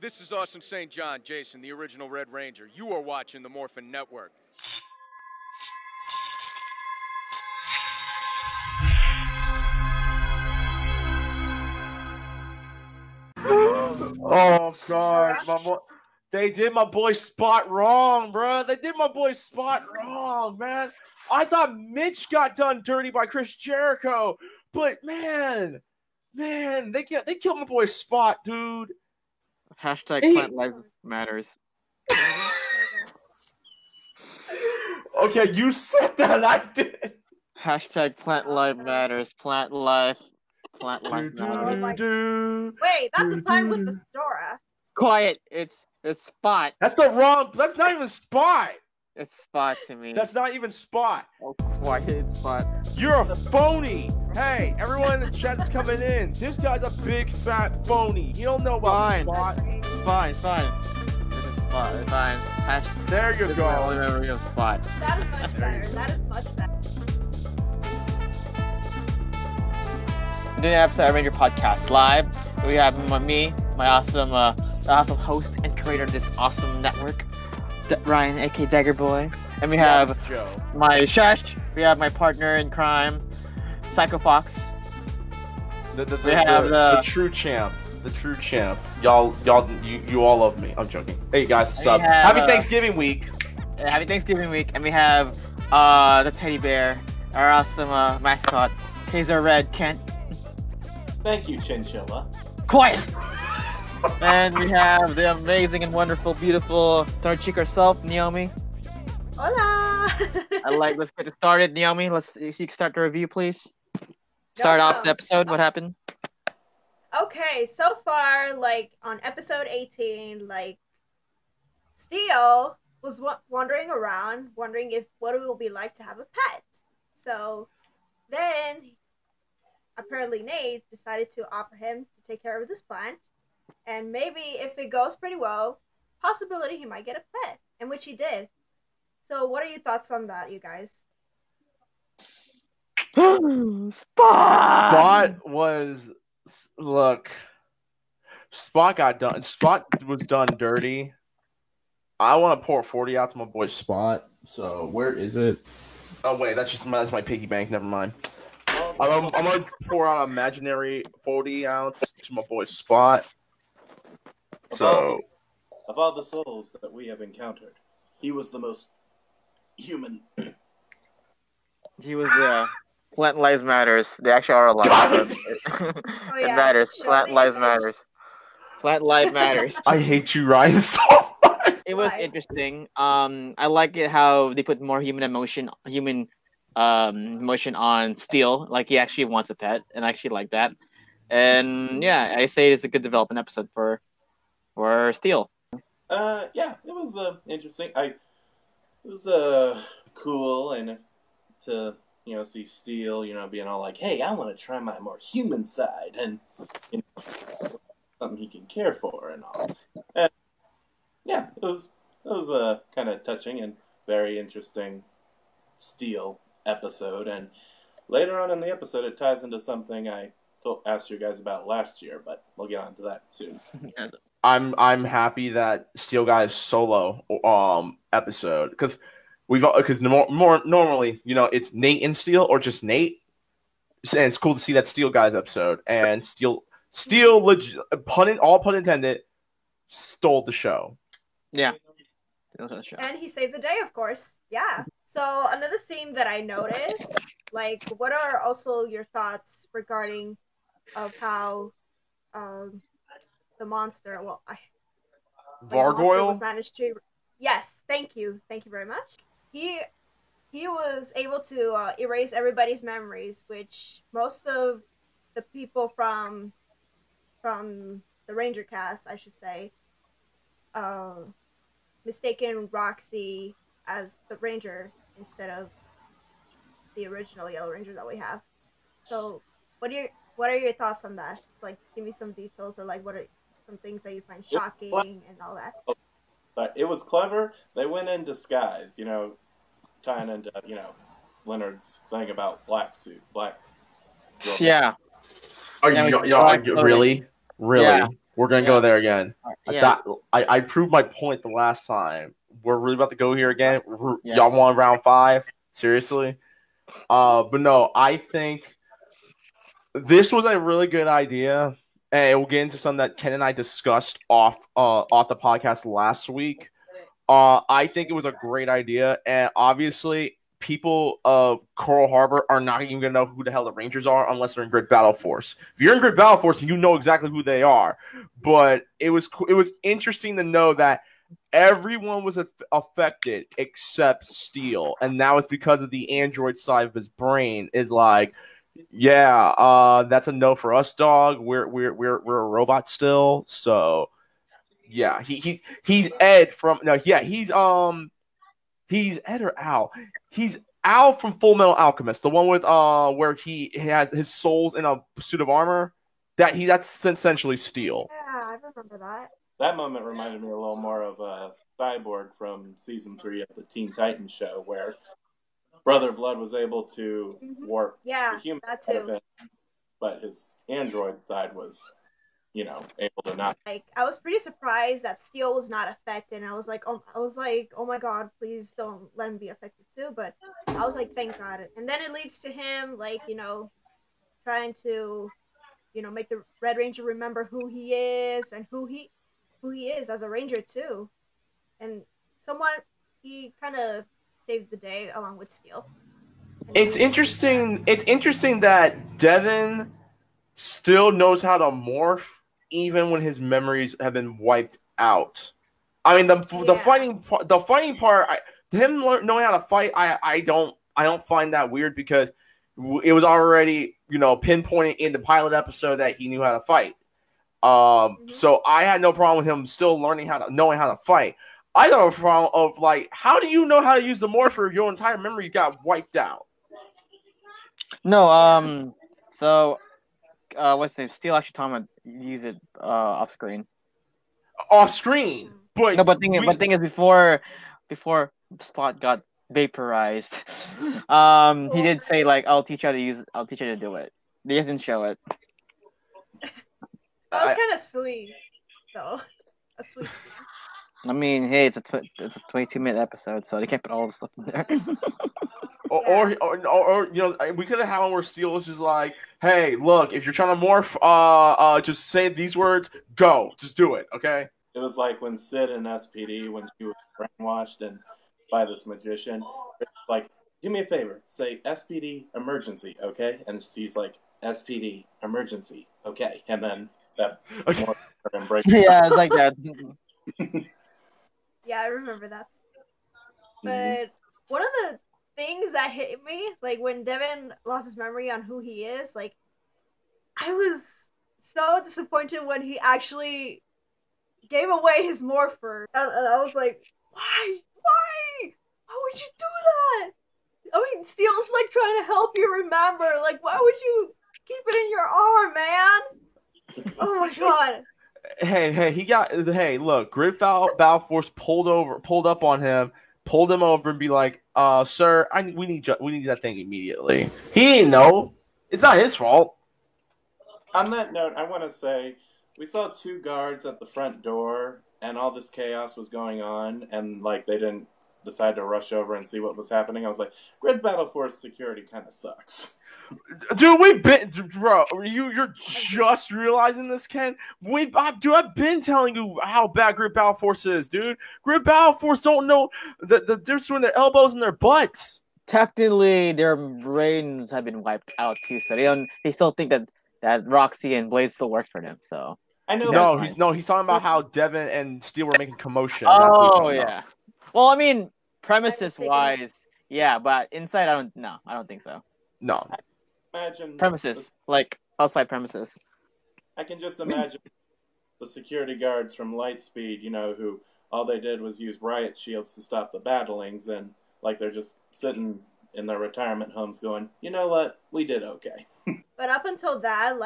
This is Austin St. John, Jason, the original Red Ranger. You are watching the Morphin Network. Oh, God. They did my boy Spot wrong, bro. They did my boy Spot wrong, man. I thought Mitch got done dirty by Chris Jericho. But, man, they killed my boy Spot, dude. Hashtag plant life matters. Okay, you said that. I did. Hashtag plant life matters. Plant life. Plant life matters. Wait, that's a pun with the Dora. Quiet. It's Spot. That's the wrong. That's not even Spot. It's Spot to me. That's not even Spot. Oh, quiet Spot. You're a phony. Hey, everyone in the chat's coming in. This guy's a big fat phony. You don't know about Spot. Fine. This is Spot. Fine. There you go. I only remember your Spot. That is much better. That is much better. In the episode of Rangers Podcast Live, we have me, my awesome host and creator of this awesome network, Ryan, aka Daggerboy, and we have Joe. We have my partner in crime, Psycho Fox. We have the true champ. The true champ. Y'all, you all love me. I'm joking. Hey guys, what's up? Happy Thanksgiving week. Happy Thanksgiving week, and we have the teddy bear, our awesome mascot, Kazar Red Kent. Thank you, Chinchilla. Quiet. And we have the amazing and wonderful, beautiful Thunder Chica herself, Naomi. Hola! Let's get it started, Naomi. You can start the review, please. Start off the episode. What happened? Okay, so far, on episode 18, Steel was wandering around, wondering what it will be like to have a pet. So then, apparently, Nate decided to offer him to take care of this plant. And maybe if it goes pretty well, possibility he might get a pet, and which he did. So what are your thoughts on that, you guys? Spot got done. Spot was done dirty. I want to pour 40 out to my boy Spot. So where is it? Oh wait, that's my piggy bank. Never mind. I'm gonna pour out an imaginary 40 ounce to my boy Spot. So, of all the souls that we have encountered, he was the most human. He was Plant Lives Matters. They actually are alive. It matters. Surely Plant Lives Matters. Plant Life Matters. I hate you, Ryan, so much. It was interesting. I like it how they put more human emotion on Steel. Like he actually wants a pet, and I actually like that. And yeah, I say it's a good development episode for Steel. Yeah, it was interesting. It was cool, and to see Steel, being all like, "Hey, I want to try my more human side," and something he can care for and all. And, yeah, it was kind of touching and very interesting Steel episode. And later on in the episode, it ties into something I asked you guys about last year, but we'll get on to that soon. I'm happy that Steel Guy's solo episode because more normally it's Nate and Steel or just Nate, and it's cool to see that Steel Guy's episode and Steel legit, pun intended, stole the show. Yeah, and he saved the day, of course. Yeah. So another scene that I noticed, what are also your thoughts regarding of how the monster, Vargoyle was managed to. Yes, thank you very much. He was able to erase everybody's memories, which most of the people from the Ranger cast, I should say, mistaken Roxy as the Ranger instead of the original Yellow Ranger that we have. So, what are your thoughts on that? Give me some details, or what are some things that you find shocking and all that. But it was clever. They went in disguise, tying into, Leonard's thing about black suit, black. Yeah. Are you really? Yeah. We're going to go there again. Yeah. I proved my point the last time. We're really about to go here again. Y'all want round five? Seriously? But no, I think this was a really good idea. And we'll get into some that Ken and I discussed off the podcast last week. I think it was a great idea. And obviously, people of Coral Harbor are not even going to know who the hell the Rangers are unless they're in Grid Battle Force. If you're in Grid Battle Force, you know exactly who they are. But it was interesting to know that everyone was affected except Steel. And that was because of the android side of his brain is like, yeah, that's a no for us, dog. We're a robot still. So yeah, he's Ed from he's Ed or Al. He's Al from Full Metal Alchemist, the one with where he has his souls in a suit of armor. That's essentially Steel. Yeah, I remember that. That moment reminded me a little more of Cyborg from season 3 of the Teen Titans show, where Brother Blood was able to warp the human side of it, but his android side was, able to not. Like, I was pretty surprised that Steel was not affected. And I was like, oh my God, please don't let him be affected too. But I was like, thank God. And then it leads to him, trying to, make the Red Ranger remember who he is and who he is as a Ranger too. And somewhat, he kind of saved the day along with Steel. It's interesting that Devin still knows how to morph even when his memories have been wiped out. I mean, the fighting part, him knowing how to fight, I don't find that weird because it was already pinpointed in the pilot episode that he knew how to fight. So I had no problem with him still knowing how to fight. I got a problem of how do you know how to use the morpher if your entire memory got wiped out? No, what's his name? Steel actually told him to use it off screen. Off screen, but no. But thing is, before Spot got vaporized, he did say I'll teach you to do it. They just didn't show it. That was kind of sweet, though. A sweet scene. I mean, hey, it's a 22-minute episode, so they can't put all the stuff in there. or we could have had one where Steel was just like, "Hey, look, if you're trying to morph, just say these words. Go, just do it, okay?" It was like when Sid in SPD, when she was brainwashed and by this magician, "Do me a favor, say SPD emergency, okay?" And she's like, "SPD emergency, okay?" And then that morph breaks. Yeah, it's like that. Yeah, I remember that. But one of the things that hit me, when Devin lost his memory on who he is, I was so disappointed when he actually gave away his morpher. I was like, why? Why? Why would you do that? I mean, Steel's trying to help you remember. Why would you keep it in your arm, man? Oh my God. Hey! Look, Grid Battle Force pulled up on him, pulled him over, and be like, "Sir, we need that thing immediately." He didn't know. It's not his fault. On that note, I want to say we saw 2 guards at the front door, and all this chaos was going on, and they didn't decide to rush over and see what was happening. I was like, Grid Battle Force security kind of sucks. Dude, bro. You're just realizing this, Ken. I've been telling you how bad Grid Battle Force is, dude. Grid Battle Force don't know the difference between their elbows and their butts. Technically, their brains have been wiped out too, so they still think that Roxy and Blaze still work for them. So I know. He's talking about how Devin and Steel were making commotion. Oh yeah. Well, I mean, premises wise, yeah, but inside, I don't think so. No. Imagine premises, outside premises. I can just imagine the security guards from Lightspeed, who all they did was use riot shields to stop the battlings, and they're just sitting in their retirement homes going, you know what, we did okay. But up until that,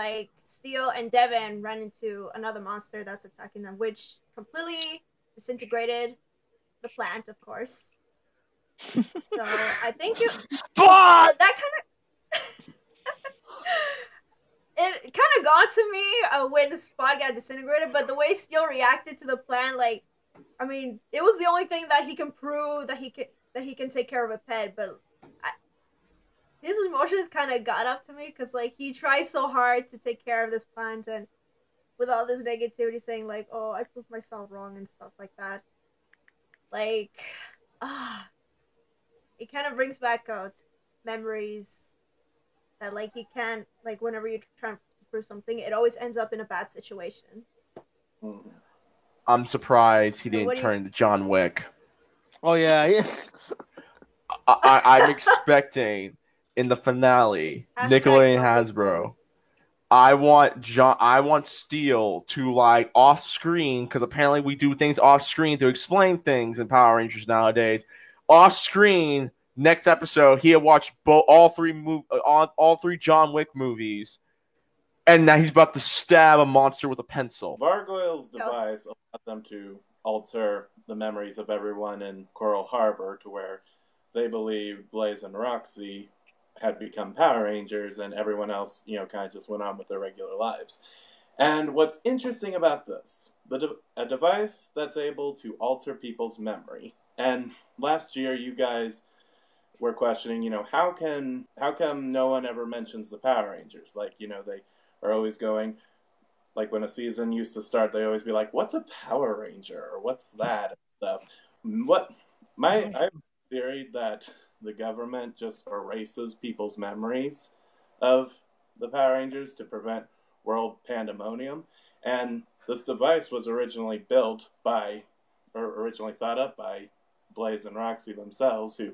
Steel and Devin ran into another monster that's attacking them, which completely disintegrated the plant, of course. So I think Spot! That kind of it kind of got to me when the spot got disintegrated, but the way Steel reacted to the plan, like, I mean, it was the only thing that he can prove that he can take care of a pet, but his emotions kind of got up to me because, like, he tries so hard to take care of this plant, and with all this negativity saying, like, oh, I proved myself wrong and stuff like that. Like, it kind of brings back out memories that, like, he can't, like, whenever you're trying to prove something, it always ends up in a bad situation. I'm surprised he didn't turn to John Wick. Oh, yeah. I'm expecting in the finale, Nickelodeon Hasbro. I want Steel to, like, off screen, because apparently we do things off screen to explain things in Power Rangers nowadays. Off screen, next episode, he had watched all three John Wick movies, and now he's about to stab a monster with a pencil. Vargoyle's device allowed them to alter the memories of everyone in Coral Harbor to where they believed Blaze and Roxy had become Power Rangers, and everyone else, you know, kind of just went on with their regular lives. And what's interesting about this, a device that's able to alter people's memory. And last year, you guys were questioning, you know, how come no one ever mentions the Power Rangers? Like, you know, they are always going, like, when a season used to start, they always be like, what's a Power Ranger? Or what's that? Stuff. I theory that the government just erases people's memories of the Power Rangers to prevent world pandemonium. And this device was originally thought up by Blaze and Roxy themselves, who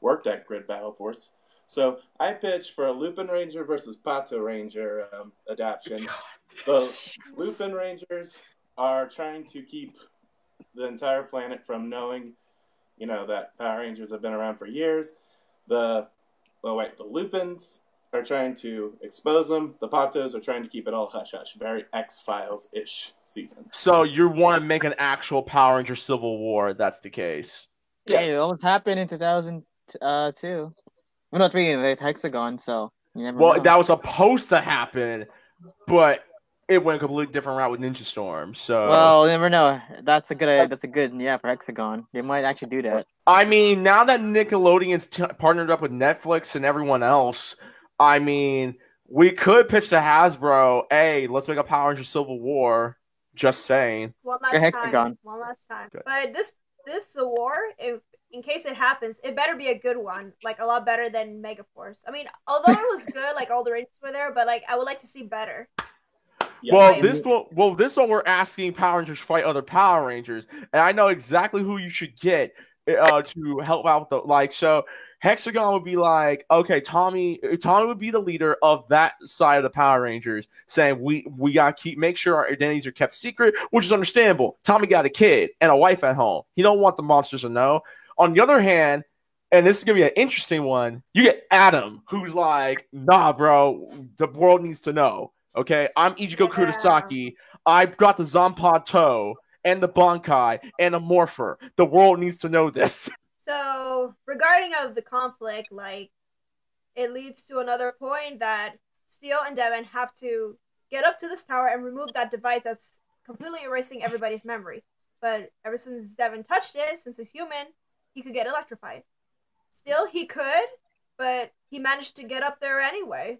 worked at Grid Battle Force. So I pitched for a Lupinranger versus Patranger adaption. The Lupinrangers are trying to keep the entire planet from knowing, you know, that Power Rangers have been around for years. The Lupins are trying to expose them. The Patos are trying to keep it all hush-hush. Very X-Files-ish season. So you want to make an actual Power Ranger Civil War, that's the case. Yes. Hey, it almost happened in 2002. We're not reading the Hexagon, so you never know. That was supposed to happen, but it went a completely different route with Ninja Storm. So you never know. That's a good for Hexagon. They might actually do that. I mean, now that Nickelodeon's partnered up with Netflix and everyone else, I mean, we could pitch to Hasbro, hey, let's make a Power Rangers Civil War. Just saying. One last time. Good. But this war, in case it happens, it better be a good one. Like, a lot better than Megaforce. I mean, although it was good, like, all the ratings were there, but, like, I would like to see better. Yeah. Well, this one we're asking Power Rangers fight other Power Rangers, and I know exactly who you should get to help out with the, like, so Hexagon would be like, okay, Tommy would be the leader of that side of the Power Rangers, saying we gotta make sure our identities are kept secret, which is understandable. Tommy got a kid and a wife at home. He don't want the monsters to know. On the other hand, and this is gonna be an interesting one, you get Adam, who's like, nah, bro, the world needs to know. Okay, I'm Ichigo Kurosaki. I've got the Zanpato and the Bankai and a Morpher. The world needs to know this. So, regarding of the conflict, like, it leads to another point that Steel and Devin have to get up to this tower and remove that device that's completely erasing everybody's memory. But ever since Devin touched it, since he's human, he could get electrified. Still, he could, but he managed to get up there anyway.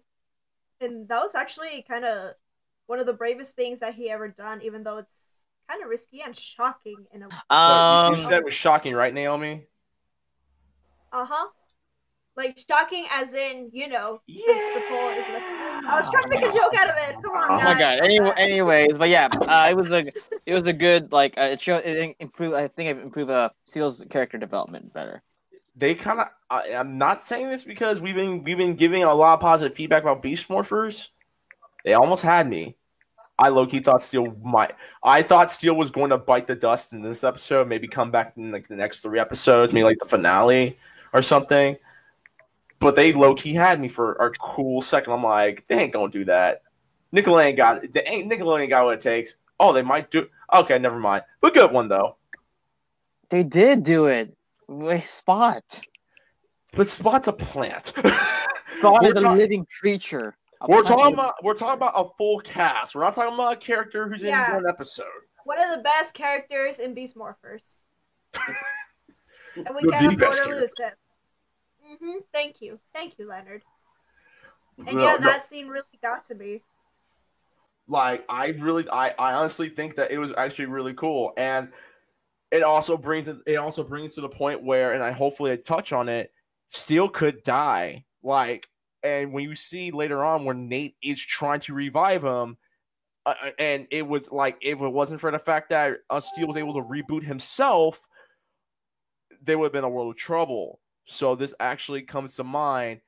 And that was actually kind of one of the bravest things that he ever done, even though it's kind of risky and shocking. You said it was shocking, right, Naomi? Uh-huh. Like, shocking as in, you know. Yeah! I was trying to make a joke out of it. Come on, guys. Oh, my God. Anyways, but yeah, it was a good, like, it showed, it improved, I think it improved Steel's character development better. They kind of. I'm not saying this because we've been giving a lot of positive feedback about Beast Morphers. They almost had me. I low-key thought Steel might. I thought Steel was going to bite the dust in this episode, maybe come back in like the next 3 episodes, maybe like the finale or something. But they low-key had me for a cool second. I'm like, they ain't gonna do that. Nickelodeon got what it takes. Oh, they might do. Okay, never mind. But good one though. They did do it. Spot. But Spot's a plant. Spot is a living creature. We're talking about a full cast. We're not talking about a character who's in one episode. One of the best characters in Beast Morphers. And we can't afford to lose him. Mm-hmm. Thank you, Leonard. And that scene really got to me. Like, I honestly think that it was actually really cool, and it also brings to the point where, and hopefully I touch on it, Steel could die. Like, and when you see later on when Nate is trying to revive him, and it was like, if it wasn't for the fact that Steel was able to reboot himself, there would have been a world of trouble. So this actually comes to mind.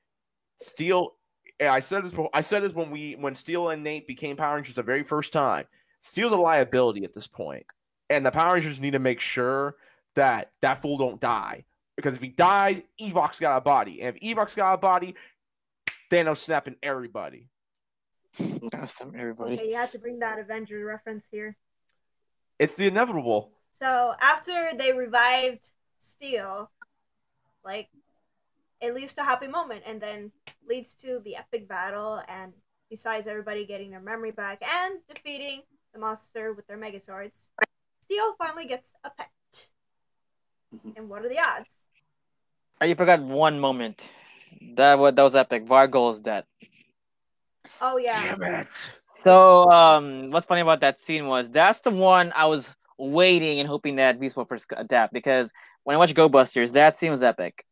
Steel, and I said this before, I said this when Steel and Nate became Power Rangers the very first time. Steel's a liability at this point, and the Power Rangers need to make sure that that fool don't die, because if he dies, Evox got a body, and if Evox got a body, Thanos snapping everybody. Okay, you have to bring that Avenger reference here. It's the inevitable. So after they revived Steel, like, it leads to a happy moment, and then leads to the epic battle, and besides everybody getting their memory back and defeating the monster with their Megaswords, Steel finally gets a pet. And what are the odds? You forgot one moment. That was epic. Vargoyle's death. Oh yeah. Damn it. So what's funny about that scene was that's the one I was waiting and hoping that Beast Morphers could adapt, because when I watched Go Busters, that scene was epic.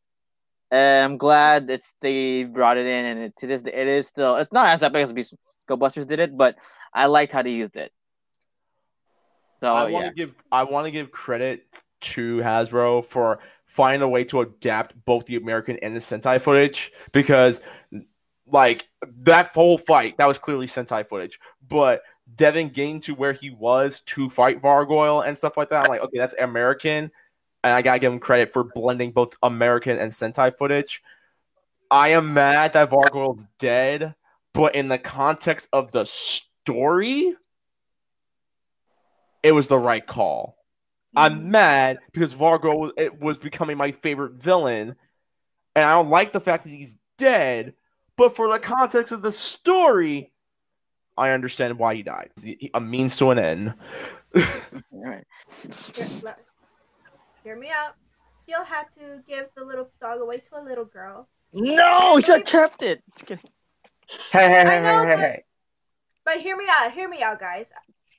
I'm glad they brought it in, and to this day, it is still, it's not as epic as Go Busters did it, but I liked how they used it. So I want to give credit to Hasbro for finding a way to adapt both the American and the Sentai footage, because like that whole fight, that was clearly Sentai footage, but Devin getting to where he was to fight Vargoyle and stuff like that, I'm like, okay, that's American, and I gotta give him credit for blending both American and Sentai footage. I am mad that Vargoyle's dead, but in the context of the story, it was the right call. I'm mad because Vargoyle was becoming my favorite villain, and I don't like the fact that he's dead, but for the context of the story, I understand why he died. A means to an end. Right. Hear me out. Steel had to give the little dog away to a little girl. No, he should have kept it. Just kidding. Hey. But hear me out, guys.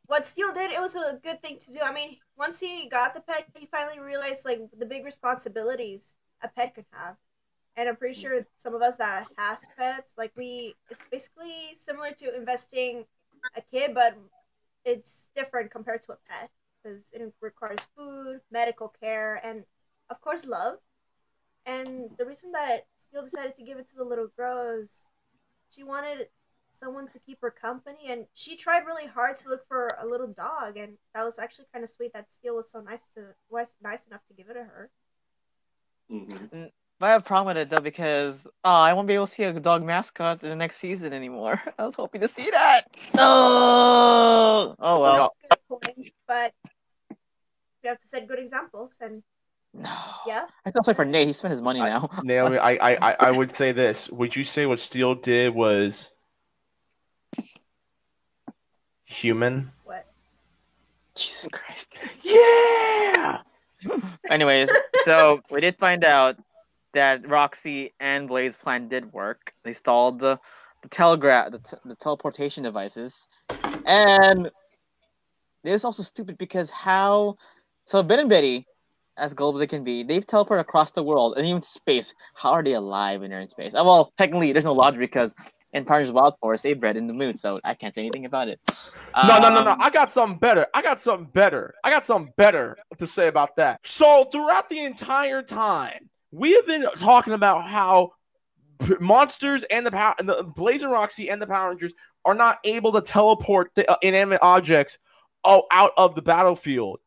What Steel did, it was a good thing to do. I mean, once he got the pet, he finally realized like the big responsibilities a pet could have. And I'm pretty sure some of us that has pets, like it's basically similar to investing a kid, but it's different compared to a pet because it requires food, medical care, and of course love. And the reason that Steel decided to give it to the little girl is she wanted someone to keep her company, and she tried really hard to look for a little dog, and that was actually kind of sweet that Steel was so nice enough to give it to her. Mm-hmm. I have a problem with it though, because I won't be able to see a dog mascot in the next season anymore. I was hoping to see that. Oh well. That's a good point, but we have to set good examples, and yeah. I feel sorry for Nate. He spent his money now. Naomi, I would say this. Would you say what Steel did was human? What? Jesus Christ. Yeah. Anyways, so we did find out that Roxy and Blaze's plan did work. They stalled the teleportation devices, and it's also stupid because Ben and Betty, as global they can be, they've teleported across the world and even space. How are they alive when they're in space? Oh, well, technically there's no logic because in Power Rangers Wild Force they bred in the moon, so I can't say anything about it. No. I got something better to say about that. So throughout the entire time, we have been talking about how monsters and the Blaze and Roxy and the Power Rangers are not able to teleport the inanimate objects out of the battlefield.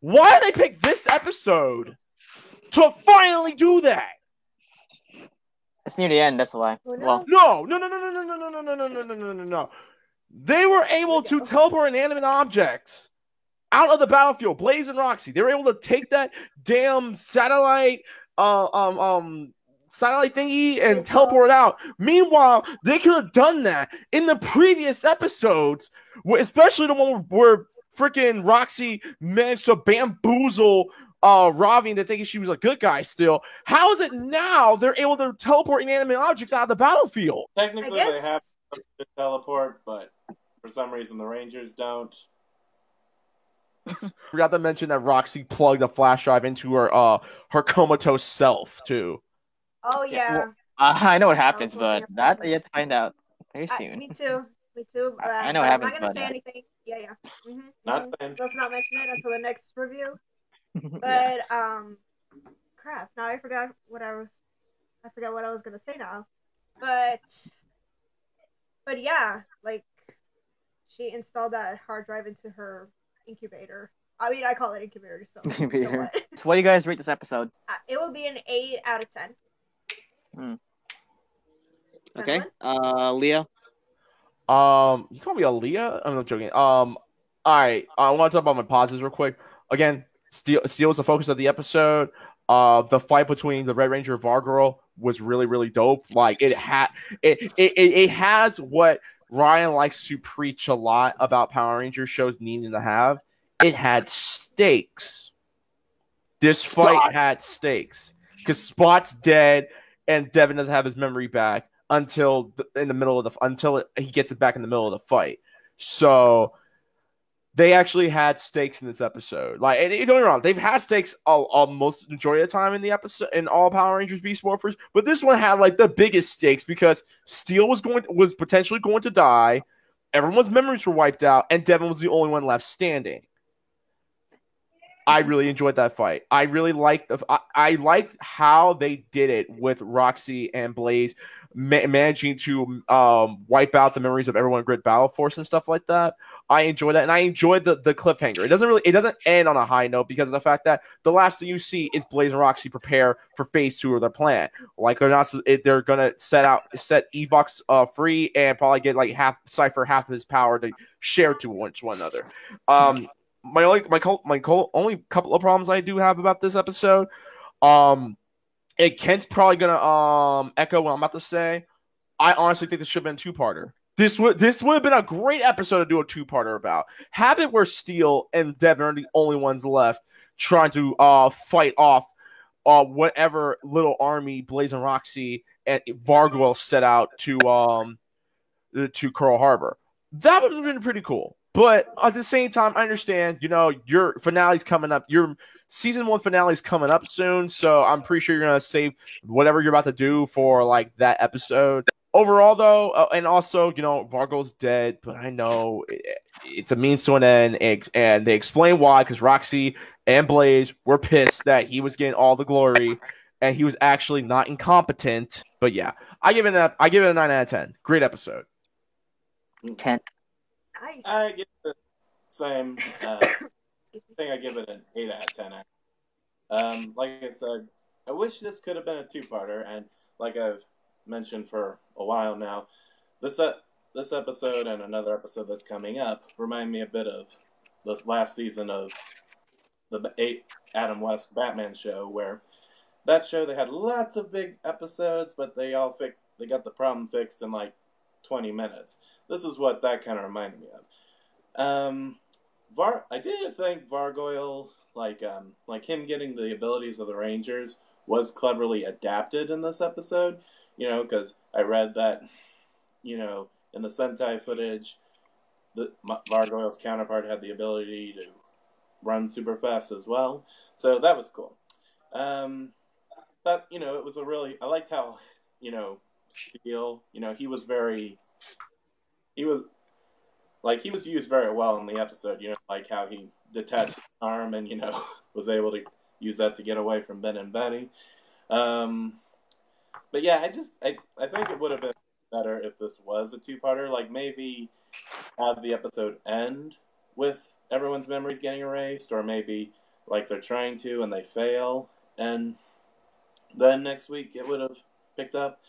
Why did they pick this episode to finally do that? It's near the end, that's why. Well, no. They were able to teleport inanimate objects out of the battlefield. Blaze and Roxy, they were able to take that damn satellite satellite thingy and teleport out. Meanwhile, they could have done that in the previous episodes, especially the one where freaking Roxy managed to bamboozle Ravi into thinking she was a good guy still. How is it now they're able to teleport inanimate objects out of the battlefield? Technically, they have to teleport, but for some reason the Rangers don't. Forgot to mention that Roxy plugged a flash drive into her her comatose self too. Oh yeah. Well, I know what happens, but that I yet to find out very soon. Me too. But I know what happens. I'm not gonna say anything. Yeah. Mm-hmm. Let's not mention it until the next review. But yeah. Crap. Now I forgot what I was. I forgot what I was gonna say now. But yeah, like she installed that hard drive into her incubator. I mean, I call it incubator. So what? So what do you guys rate this episode? It will be an 8 out of 10. Hmm. Okay. Leah. You call me a Leah? I'm not joking. All right. I want to talk about my pauses real quick. Again, Steel was the focus of the episode. The fight between the Red Ranger and Vargoyle was really, really dope. Like it has what Ryan likes to preach a lot about Power Rangers shows needing to have. It had stakes. This fight had stakes because Spot's dead and Devin doesn't have his memory back until he gets it back in the middle of the fight. So they actually had stakes in this episode. Like, and don't get me wrong, they've had stakes almost majority of the time in the episode in all Power Rangers Beast Morphers, but this one had like the biggest stakes because Steel was potentially going to die. Everyone's memories were wiped out, and Devin was the only one left standing. I really enjoyed that fight. I really liked I liked how they did it with Roxy and Blaze managing to wipe out the memories of everyone in Grid Battle Force and stuff like that. I enjoyed that, and I enjoyed the cliffhanger. It doesn't end on a high note because of the fact that the last thing you see is Blaze and Roxy prepare for phase 2 of their plan. Like they're gonna set Evox free and probably get like half of his power to share to one another. My only couple of problems I do have about this episode, Kent's probably gonna echo what I'm about to say. I honestly think this should have been a two-parter. This would have been a great episode to do a two-parter about. Have it where Steel and Devin are the only ones left trying to fight off whatever little army Blaze and Roxy and Vargoyle set out to Coral Harbor. That would have been pretty cool. But at the same time, I understand, your finale's coming up. Your season 1 finale's coming up soon, so I'm pretty sure you're going to save whatever you're about to do for, like, that episode. Overall, though, and also, Vargoyle's dead, but I know it's a means to an end, and they explain why, because Roxy and Blaze were pissed that he was getting all the glory, and he was actually not incompetent. But, yeah, I give it a 9 out of 10. Great episode. Kent. Nice. I give it the same. I think I give it an 8 out of 10. Like I said, I wish this could have been a two-parter, and like I've mentioned for a while now, this episode and another episode that's coming up remind me a bit of the last season of the 8 Adam West Batman show, where that show they had lots of big episodes, but they got the problem fixed in like 20 minutes. This is what that kind of reminded me of. I didn't think Vargoyle, like him getting the abilities of the Rangers, was cleverly adapted in this episode. Because I read that, in the Sentai footage, Vargoyle's counterpart had the ability to run super fast as well. So that was cool. It was I liked how, Steel, he was very... he was used very well in the episode, like how he detached his arm and, was able to use that to get away from Ben and Betty. But yeah, I think it would have been better if this was a two-parter. Like maybe have the episode end with everyone's memories getting erased, or maybe like they're trying to and they fail. And then next week it would have picked up.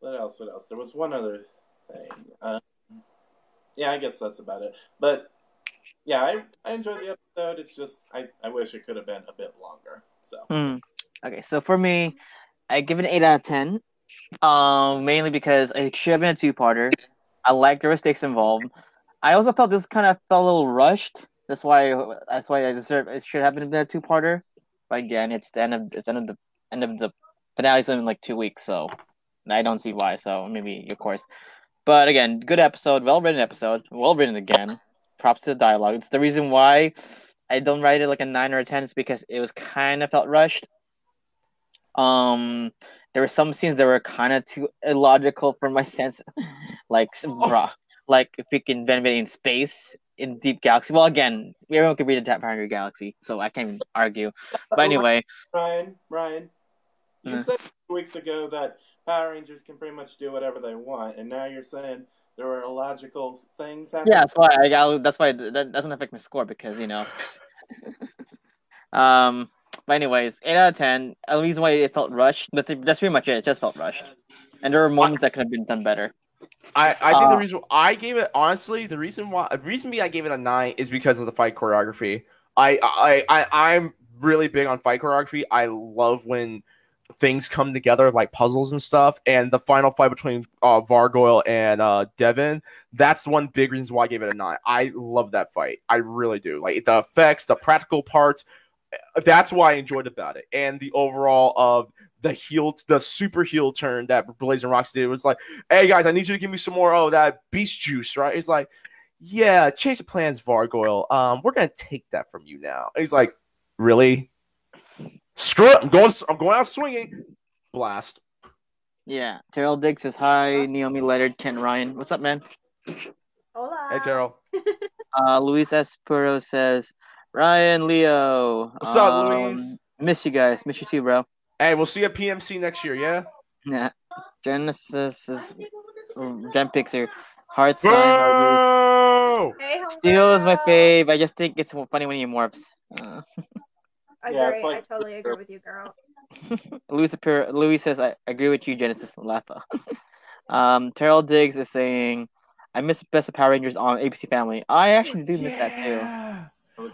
What else? There was one other thing. I guess that's about it. But, yeah, I enjoyed the episode. It's just I wish it could have been a bit longer. So Okay, so for me, I give it an 8 out of 10. Mainly because it should have been a two-parter. I like there were stakes involved. I also felt this kind of felt a little rushed. That's why I deserve it. Should have been a two-parter. But again, it's the end of the finale's in like 2 weeks, so I don't see why. So maybe of course. But again, good episode, well-written episode, well-written again. Props to the dialogue. It's the reason why I don't write it like a 9 or a 10 is because it was kind of felt rushed. There were some scenes that were kind of too illogical for my sense. Like if we can venomate in space, in deep galaxy. Well, again, everyone can read a Tap Pioneer Galaxy, so I can't even argue. But anyway. Ryan, you said 2 weeks ago that Power Rangers can pretty much do whatever they want, and now you're saying there were illogical things happening. Yeah, that's why that doesn't affect my score, because, you know. But anyways, 8 out of 10. The reason why it felt rushed, but that's pretty much it. It just felt rushed. And there were moments that could have been done better. I think the reason I gave it, honestly, the reason I gave it a 9 is because of the fight choreography. I'm really big on fight choreography. I love when things come together like puzzles and stuff. And the final fight between Vargoyle and Devin, that's one big reason why I gave it a 9. I love that fight. I really do. Like the effects, the practical parts. That's why I enjoyed about it. And the overall of the super heel turn that Blazing Rox did was like, hey guys, I need you to give me some more that beast juice, right? It's like, yeah, change the plans, Vargoyle. We're gonna take that from you now. And he's like, really? Screw it! I'm going out swinging. Blast. Yeah, Terrell Diggs says hi. Naomi Leonard, Kent, Ryan. What's up, man? Hola. Hey, Terrell. Luis S. Puro says, Ryan, Leo. What's up, Luis? Miss you guys. Miss you too, bro. Hey, we'll see you at PMC next year, yeah? Yeah. Genesis is Dem Pixar. Hard sign. Hey, Steel is my fave. I just think it's funny when he morphs. I totally agree with you, girl. Louis says, I agree with you, Genesis and Lapa. Terrell Diggs is saying, I miss Best of Power Rangers on ABC Family. I actually do miss that, too.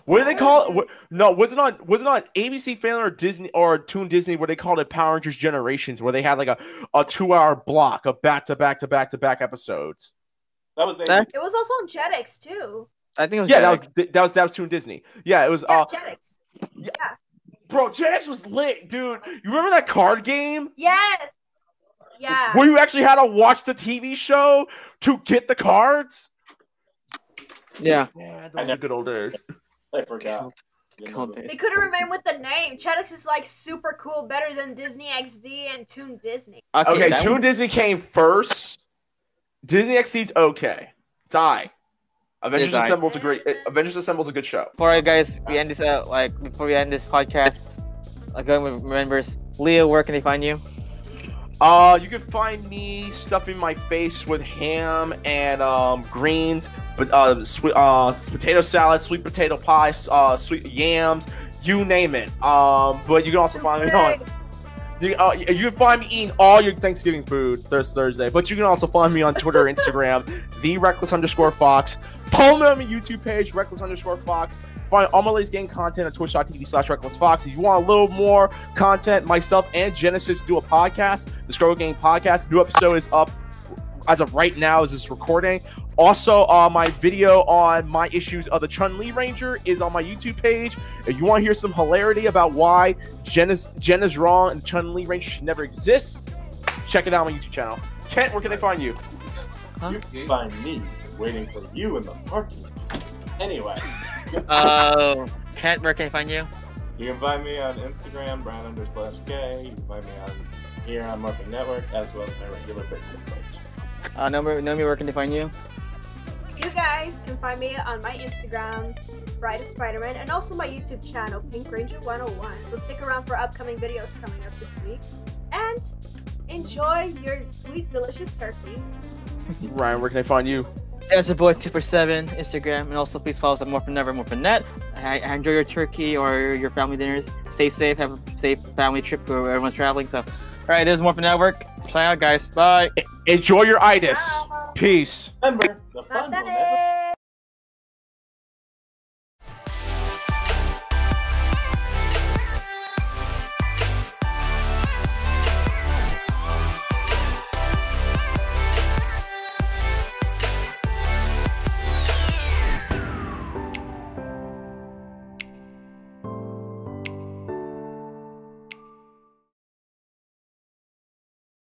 What do they call it? Was it on ABC Family or Disney or Toon Disney where they called it Power Rangers Generations, where they had like a 2 hour block of back-to-back episodes? That was ABC. It was also on Jetix too. I think it was that was Toon Disney. Yeah, it was Jetix. Yeah. Bro, Jetix was lit, dude. You remember that card game? Yes. Yeah. Where you actually had to watch the TV show to get the cards? Yeah. Yeah, those are good old days. I forgot. They couldn't remain with the name. Jetix is like super cool, better than Disney XD and Toon Disney. Okay, Toon Disney came first. Disney XD's okay. It's I. Avengers Assemble's a great. Avengers Assemble's a good show. All right, guys, we end this before we end this podcast, going with members. Leo, where can they find you? You can find me stuffing my face with ham and greens, but potato salad, sweet potato pie, sweet yams, you name it. But you can also find me on. You can find me eating all your Thanksgiving food Thursday, but you can also find me on Twitter, Instagram, the Reckless_Fox. Follow me on my YouTube page, Reckless_Fox. Find all my latest game content at twitch.tv/RecklessFox. If you want a little more content, myself and Genesis do a podcast, the Scroll Game Podcast. New episode is up as of right now as this recording. Also, my video on my issues of the Chun-Li Ranger is on my YouTube page. If you want to hear some hilarity about why Jen is wrong and Chun-Li Ranger should never exist, check it out on my YouTube channel. Kent, where can they find you? Huh? You can find me waiting for you in the parking lot. Anyway. Kent, where can I find you? You can find me on Instagram, Brian_K. You can find me on here on Morphin Network, as well as my regular Facebook page. Naomi, where can they find you? You guys can find me on my Instagram, Bride of Spider-Man, and also my YouTube channel, Pink Ranger 101. So stick around for upcoming videos coming up this week. And enjoy your sweet, delicious turkey. Ryan, where can I find you? There's your boy 247 Instagram, and also please follow us at Morphin Net. Enjoy your turkey or your family dinners. Stay safe. Have a safe family trip where everyone's traveling. So, all right, this is Morphin Network. Sign out, guys. Bye. Enjoy your itis. Peace. Remember, the fun will never.